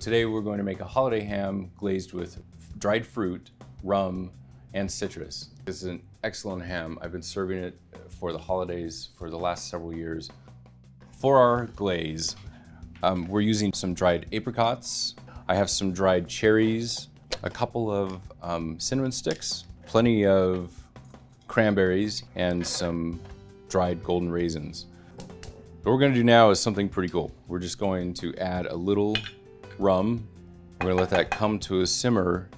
Today we're going to make a holiday ham glazed with dried fruit, rum, and citrus. This is an excellent ham. I've been serving it for the holidays for the last several years. For our glaze, we're using some dried apricots. I have some dried cherries, a couple of cinnamon sticks, plenty of cranberries, and some dried golden raisins. What we're gonna do now is something pretty cool. We're just going to add a little rum. We're gonna let that come to a simmer,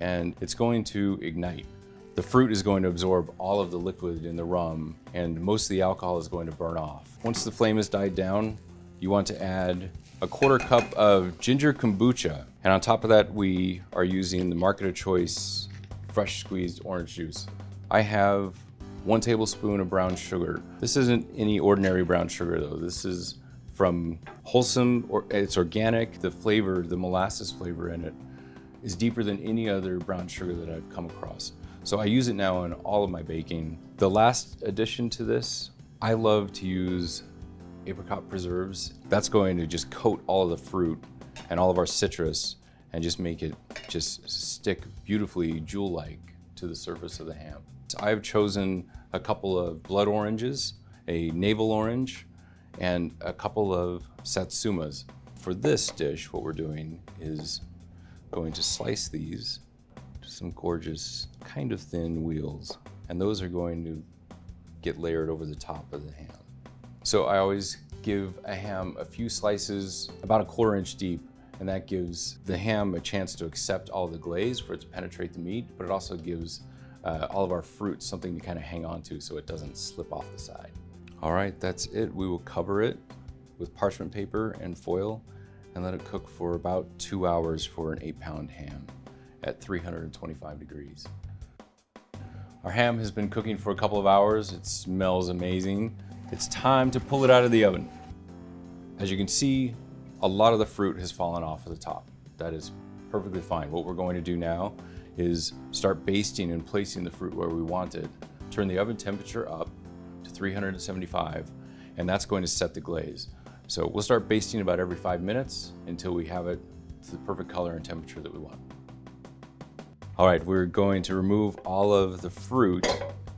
and it's going to ignite. The fruit is going to absorb all of the liquid in the rum, and most of the alcohol is going to burn off. Once the flame has died down, you want to add a 1/4 cup of ginger kombucha. And on top of that, we are using the Market of Choice fresh squeezed orange juice. I have 1 tablespoon of brown sugar. This isn't any ordinary brown sugar though. This is from wholesome, or it's organic. The flavor, the molasses flavor in it is deeper than any other brown sugar that I've come across. So I use it now in all of my baking. The last addition to this, I love to use apricot preserves. That's going to just coat all of the fruit and all of our citrus and just make it just stick beautifully jewel-like to the surface of the ham. So I've chosen a couple of blood oranges, a navel orange, and a couple of satsumas. For this dish, what we're doing is going to slice these to some gorgeous, kind of thin wheels, and those are going to get layered over the top of the ham. So I always give a ham a few slices, about a 1/4 inch deep, and that gives the ham a chance to accept all the glaze for it to penetrate the meat, but it also gives all of our fruit something to kind of hang on to so it doesn't slip off the side. All right, that's it. We will cover it with parchment paper and foil and let it cook for about 2 hours for an 8-pound ham at 325 degrees. Our ham has been cooking for a couple of hours. It smells amazing. It's time to pull it out of the oven. As you can see, a lot of the fruit has fallen off of the top. That is perfectly fine. What we're going to do now is start basting and placing the fruit where we want it. Turn the oven temperature up to 375, and that's going to set the glaze. So we'll start basting about every 5 minutes until we have it to the perfect color and temperature that we want. All right, we're going to remove all of the fruit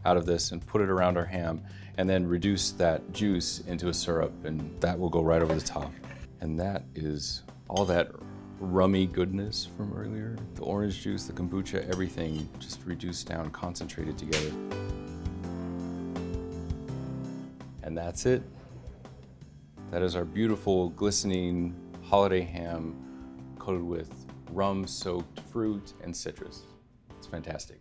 out of this and put it around our ham, and then reduce that juice into a syrup, and that will go right over the top. And that is all that rummy goodness from earlier. The orange juice, the kombucha, everything just reduced down, concentrated together. And that's it. That is our beautiful, glistening holiday ham coated with rum-soaked fruit and citrus. It's fantastic.